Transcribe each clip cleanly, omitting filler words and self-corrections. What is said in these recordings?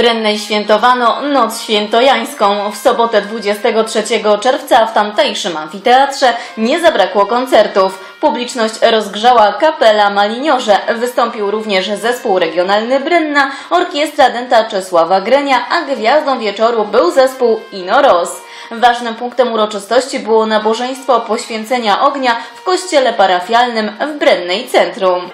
Brennej świętowano Noc Świętojańską. W sobotę 23 czerwca w tamtejszym amfiteatrze nie zabrakło koncertów. Publiczność rozgrzała kapela Maliniorze. Wystąpił również zespół regionalny Brenna, orkiestra dęta Czesława Grenia, a gwiazdą wieczoru był zespół Ino Ros. Ważnym punktem uroczystości było nabożeństwo poświęcenia ognia w kościele parafialnym w Brennej Centrum.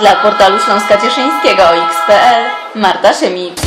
Dla portalu Śląska Cieszyńskiego OX.PL Marta Szymik.